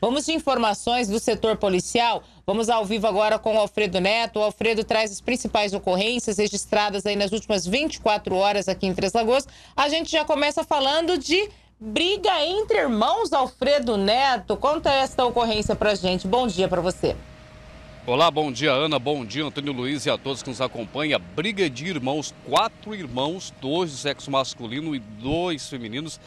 Vamos de informações do setor policial. Vamos ao vivo agora com o Alfredo Neto. O Alfredo traz as principais ocorrências registradas aí nas últimas 24 horas aqui em Três Lagoas. A gente já começa falando de briga entre irmãos, Alfredo Neto. Conta esta ocorrência pra gente. Bom dia pra você. Olá, bom dia, Ana, bom dia, Antônio Luiz e a todos que nos acompanham. Briga de irmãos, 4 irmãos, 2 de sexo masculino e 2 femininos.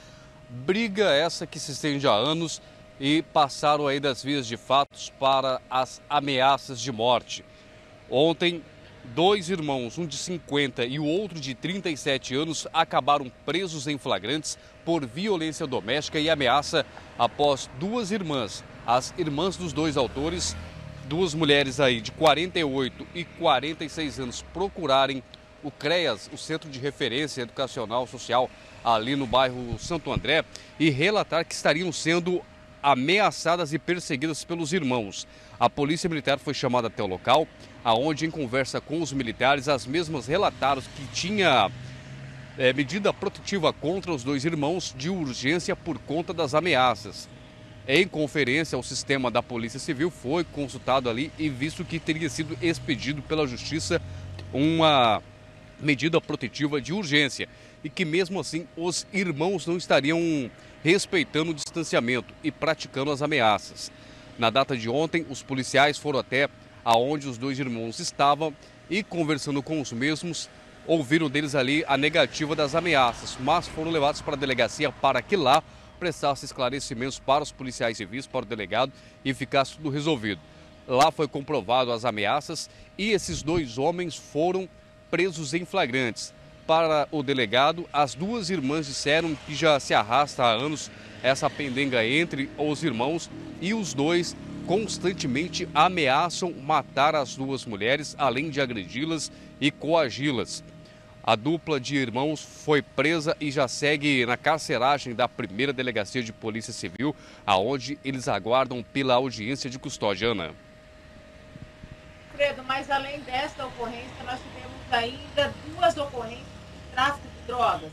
Briga essa que se estende há anos e passaram aí das vias de fatos para as ameaças de morte. Ontem, 2 irmãos, um de 50 e o outro de 37 anos, acabaram presos em flagrantes por violência doméstica e ameaça após 2 irmãs, as irmãs dos 2 autores, 2 mulheres aí de 48 e 46 anos, procurarem o CREAS, o Centro de Referência Educacional Social, ali no bairro Santo André, e relatar que estariam sendo ameaçadas e perseguidas pelos irmãos. A polícia militar foi chamada até o local, aonde, em conversa com os militares, as mesmas relataram que tinha medida protetiva contra os 2 irmãos de urgência por conta das ameaças. Em conferência, o sistema da Polícia Civil foi consultado ali e visto que teria sido expedido pela Justiça uma medida protetiva de urgência e que mesmo assim os irmãos não estariam respeitando o distanciamento e praticando as ameaças. Na data de ontem, os policiais foram até aonde os 2 irmãos estavam e, conversando com os mesmos, ouviram deles ali a negativa das ameaças, mas foram levados para a delegacia para que lá prestasse esclarecimentos para os policiais civis, para o delegado, e ficasse tudo resolvido. Lá foi comprovado as ameaças e esses 2 homens foram presos em flagrantes. Para o delegado, as 2 irmãs disseram que já se arrasta há anos essa pendenga entre os irmãos e os 2 constantemente ameaçam matar as 2 mulheres, além de agredi-las e coagi-las. A dupla de irmãos foi presa e já segue na carceragem da 1ª Delegacia de Polícia Civil, aonde eles aguardam pela audiência de custódia, Ana. Credo, mas além desta ocorrência, nós tivemos ainda 2 ocorrências de tráfico de drogas.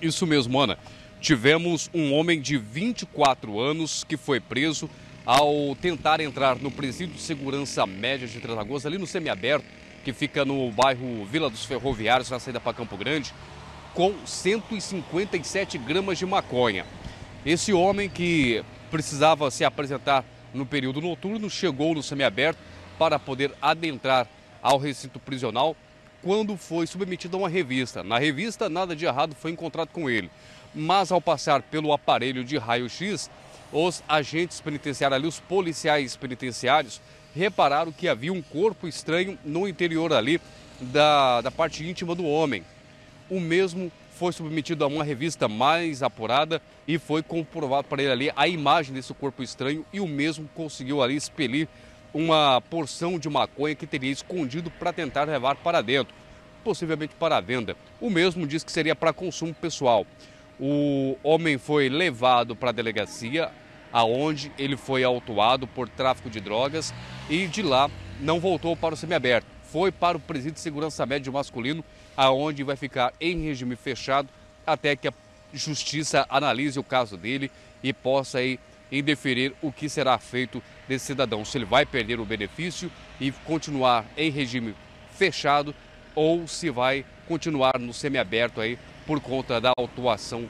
Isso mesmo, Ana. Tivemos um homem de 24 anos que foi preso ao tentar entrar no presídio de segurança média de Três Lagoas, ali no semiaberto, que fica no bairro Vila dos Ferroviários, na saída para Campo Grande, com 157 gramas de maconha. Esse homem, que precisava se apresentar no período noturno, chegou no semiaberto para poder adentrar ao recinto prisional quando foi submetido a uma revista. Na revista, nada de errado foi encontrado com ele, mas ao passar pelo aparelho de raio-x, os agentes penitenciários ali, os policiais penitenciários, repararam que havia um corpo estranho no interior ali da parte íntima do homem. O mesmo foi submetido a uma revista mais apurada e foi comprovado para ele ali a imagem desse corpo estranho, e o mesmo conseguiu ali expelir uma porção de maconha que teria escondido para tentar levar para dentro, possivelmente para a venda. O mesmo disse que seria para consumo pessoal. O homem foi levado para a delegacia, aonde ele foi autuado por tráfico de drogas, e de lá não voltou para o semiaberto. Foi para o presídio de segurança médio masculino, aonde vai ficar em regime fechado até que a justiça analise o caso dele e possa aí indeferir o que será feito desse cidadão, se ele vai perder o benefício e continuar em regime fechado ou se vai continuar no semiaberto aí por conta da autuação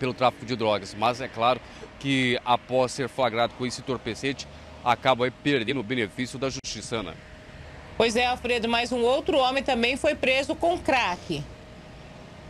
pelo tráfico de drogas. Mas é claro que, após ser flagrado com esse entorpecente, acaba aí perdendo o benefício da justiça, Ana. Pois é, Alfredo, mas um outro homem também foi preso com crack.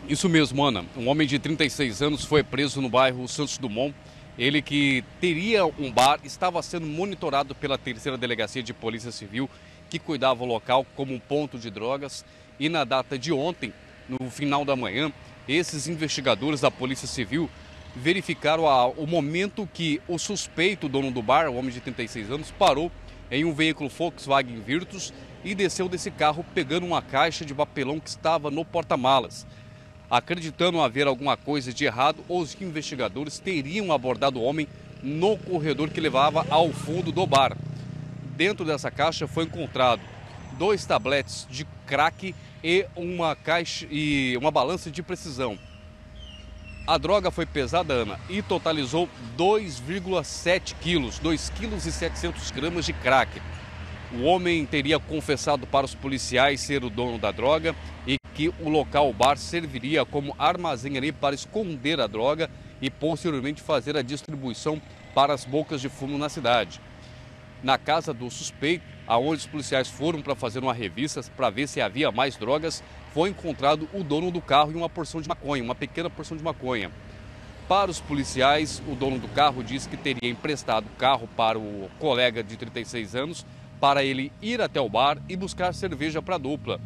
Isso mesmo, Ana. Um homem de 36 anos foi preso no bairro Santos Dumont. Ele, que teria um bar, estava sendo monitorado pela 3ª Delegacia de Polícia Civil, que cuidava o local como um ponto de drogas. E na data de ontem, no final da manhã, esses investigadores da Polícia Civil verificaram o momento que o suspeito, o dono do bar, o homem de 36 anos, parou em um veículo Volkswagen Virtus e desceu desse carro pegando uma caixa de papelão que estava no porta-malas. Acreditando haver alguma coisa de errado, os investigadores teriam abordado o homem no corredor que levava ao fundo do bar. Dentro dessa caixa foi encontrado 2 tabletes de crack e uma balança de precisão. A droga foi pesada, Ana, e totalizou 2,7 quilos, 2,7 quilos de crack. O homem teria confessado para os policiais ser o dono da droga e que o local, o bar, serviria como armazém ali para esconder a droga e posteriormente fazer a distribuição para as bocas de fumo na cidade. Na casa do suspeito, aonde os policiais foram para fazer uma revista para ver se havia mais drogas, foi encontrado o dono do carro e uma porção de maconha, uma pequena porção de maconha. Para os policiais, o dono do carro disse que teria emprestado o carro para o colega de 36 anos para ele ir até o bar e buscar cerveja para a dupla.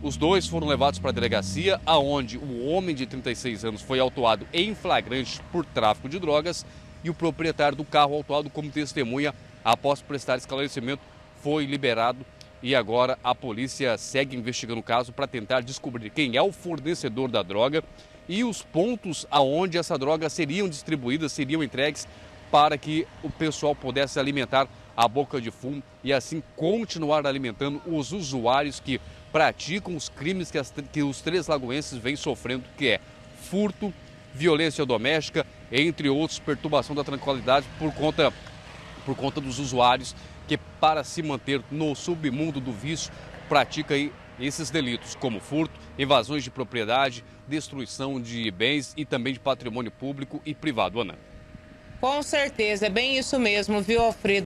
Os dois foram levados para a delegacia, aonde o homem de 36 anos foi autuado em flagrante por tráfico de drogas e o proprietário do carro, autuado como testemunha, após prestar esclarecimento, foi liberado. E agora a polícia segue investigando o caso para tentar descobrir quem é o fornecedor da droga e os pontos aonde essa droga seriam distribuídas, seriam entregues para que o pessoal pudesse alimentar a boca de fumo e assim continuar alimentando os usuários que praticam os crimes que os três lagoenses vêm sofrendo, que é furto, violência doméstica, entre outros, perturbação da tranquilidade por conta dos usuários que, para se manter no submundo do vício, pratica aí esses delitos como furto, invasões de propriedade, destruição de bens e também de patrimônio público e privado. Ana. Com certeza, é bem isso mesmo, viu, Alfredo?